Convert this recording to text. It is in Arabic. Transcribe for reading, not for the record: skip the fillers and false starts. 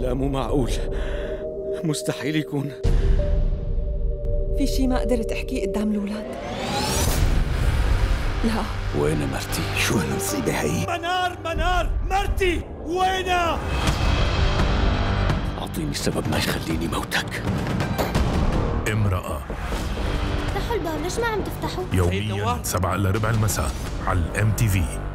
لا، مو معقول، مستحيل يكون في شي ما قدرت احكيه قدام الولاد. لا، وين مرتي؟ شو هالمصيبة هي؟ منار مرتي وينها؟ اعطيني سبب ما يخليني موتك. امرأة، افتحوا الباب، ليش ما عم تفتحوا؟ يومياً 7:15 على MTV.